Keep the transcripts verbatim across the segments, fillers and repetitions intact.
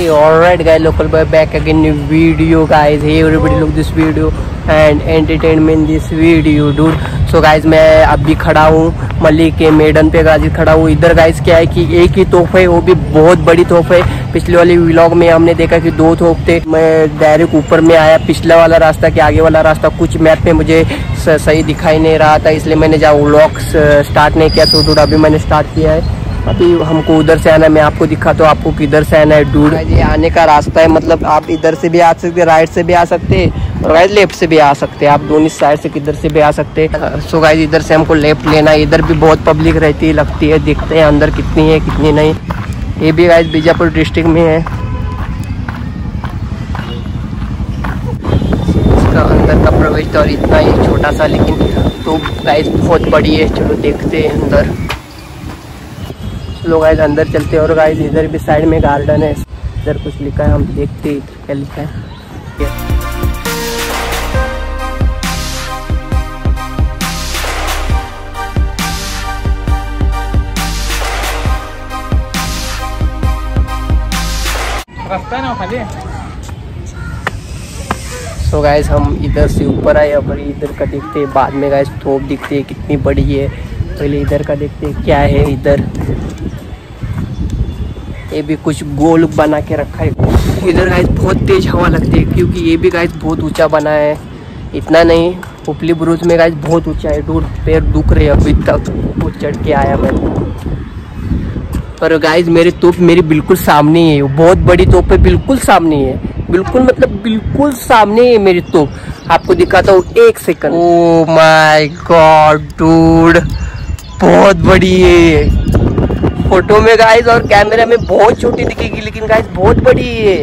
Hey, alright guys, local boy back again in video guys. Hey everybody, look this video and entertainment this video dude. So guys, मैं अभी खड़ा हूँ मलिक के मैदान पे गाजी खड़ा हूँ. इधर गाइज क्या है कि एक ही तोहफा है, वो भी बहुत बड़ी तोहफा है. पिछले वाले व्लॉग में हमने देखा कि दो तोहफे थे. मैं डायरेक्ट ऊपर में आया, पिछला वाला रास्ता के आगे वाला रास्ता कुछ मैप में मुझे सही दिखाई नहीं रहा था, इसलिए मैंने जहाँ व्लॉग स्टार्ट नहीं किया. तो थोड़ा अभी मैंने स्टार्ट किया है. अभी हमको उधर से आना है, मैं आपको दिखाता हूँ आपको किधर से आना है डूड. ये आने का रास्ता है, मतलब आप इधर से भी आ सकते, राइट से भी आ सकते और गाइज लेफ्ट से भी आ सकते. आप दोनों साइड से किधर से भी आ सकते. सो गाइज इधर से हमको लेफ्ट लेना है. इधर भी बहुत पब्लिक रहती है, लगती है, देखते हैं अंदर कितनी है कितनी नहीं. ये भी गाइज बीजापुर डिस्ट्रिक्ट में है. इसका अंदर का प्रवेश द्वार इतना ही छोटा सा, लेकिन तो गाइज बहुत बड़ी है. चलो देखते हैं अंदर. लोग गाइज अंदर चलते हैं. और गाइज इधर भी साइड में गार्डन है, इधर कुछ लिखा है, हम देखते हैं इधर क्या लिखा है. रास्ता ना खाली. सो गाइज हम इधर से ऊपर आए, अब इधर का देखते हैं, बाद में गाइज तोप दिखती है कितनी बड़ी है. पहले इधर का देखते हैं क्या है इधर. ये भी कुछ गोल बना के रखा है. इधर गाइस बहुत तेज हवा लगती है, क्योंकि ये भी गाइस बहुत ऊंचा बना है. इतना नहीं, उपली बुरुज में गाइस बहुत ऊंचा है दूर. पैर दुख रहे अभी तक, वो चढ़ के आया मैं. पर गाइस मेरी तोप मेरी बिल्कुल सामने है, बहुत बड़ी तोप है, बिल्कुल सामने है, बिल्कुल मतलब बिल्कुल सामने है मेरी तोप. आपको दिखाता हूँ एक second. Oh my god dude, बहुत बड़ी है. फोटो में गाइस और कैमरा में बहुत छोटी दिखेगी, लेकिन गाइस बहुत बड़ी है.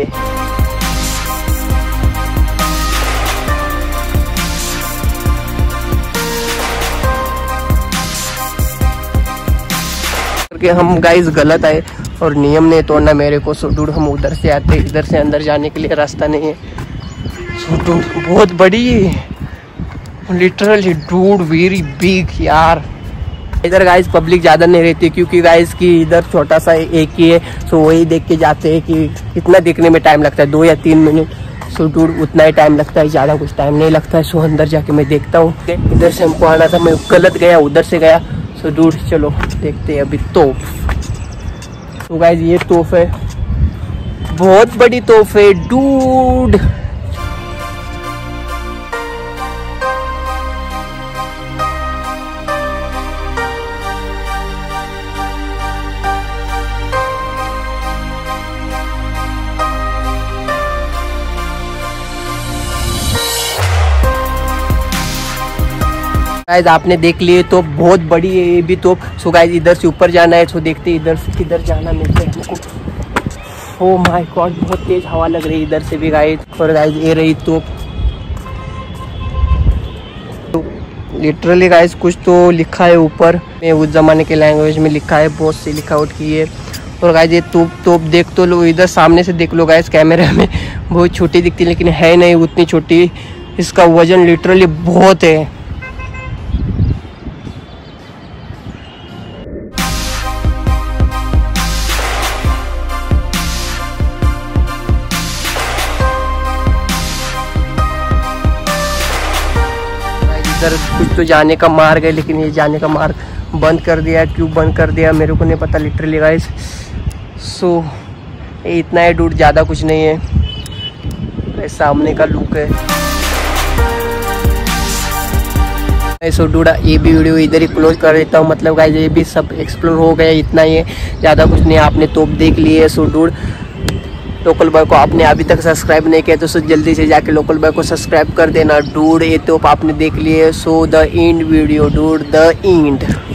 करके हम गाइस गलत आए और नियम नहीं तोड़ना मेरे को. सो डूड हम उधर से आते, इधर से अंदर जाने के लिए रास्ता नहीं है. सो डूड बहुत बड़ी है, लिटरली डूड वेरी बिग यार. इधर गाइस पब्लिक ज़्यादा नहीं रहती, क्योंकि गाइस की इधर छोटा सा एक ही है. सो वही देख के जाते हैं कि कितना देखने में टाइम लगता है, दो या तीन मिनट. सो दूर उतना ही टाइम लगता है, ज़्यादा कुछ टाइम नहीं लगता है. सो अंदर जाके मैं देखता हूँ. इधर से हमको आना था, मैं गलत गया, उधर से गया. सो दूर चलो देखते हैं अभी तोप. तो गाइस ये तोप है, बहुत बड़ी तोप है डूड. गाइज आपने देख लिए तो बहुत बड़ी है ये भी तो. सो गाइज इधर से ऊपर जाना है. सो देखते इधर से किधर जाना मिलता है हमको. ओ माय गॉड बहुत तेज हवा लग रही है इधर से भी गाइज. और गाइज ये रही तो लिटरली गाइज कुछ तो लिखा है ऊपर में, उस जमाने के लैंग्वेज में लिखा है, बहुत सी लिखावट की है. और गाइज ये तोप तोप देख तो लो, इधर सामने से देख लो गाइज, कैमरा में बहुत छोटी दिखती है, लेकिन है नहीं उतनी छोटी. इसका वजन लिटरली बहुत है. इधर कुछ तो जाने का मार्ग है, लेकिन ये जाने का मार्ग बंद कर दिया है, ट्यूब बंद कर दिया, मेरे को नहीं पता लिटरली गाइस. सो ये इतना है डूड, ज़्यादा कुछ नहीं है. सामने का लुक है. सो डूड ये भी वीडियो इधर ही क्लोज कर देता हूँ. मतलब गाइस ये भी सब एक्सप्लोर हो गया, इतना ही है, ज़्यादा कुछ नहीं. आपने तोप देख ली है. सो डूड लोकल बॉय को आपने अभी तक सब्सक्राइब नहीं किया तो सो जल्दी से जाके लोकल बॉय को सब्सक्राइब कर देना डूड. ये तो आपने देख लिए. So the end video dude, the and.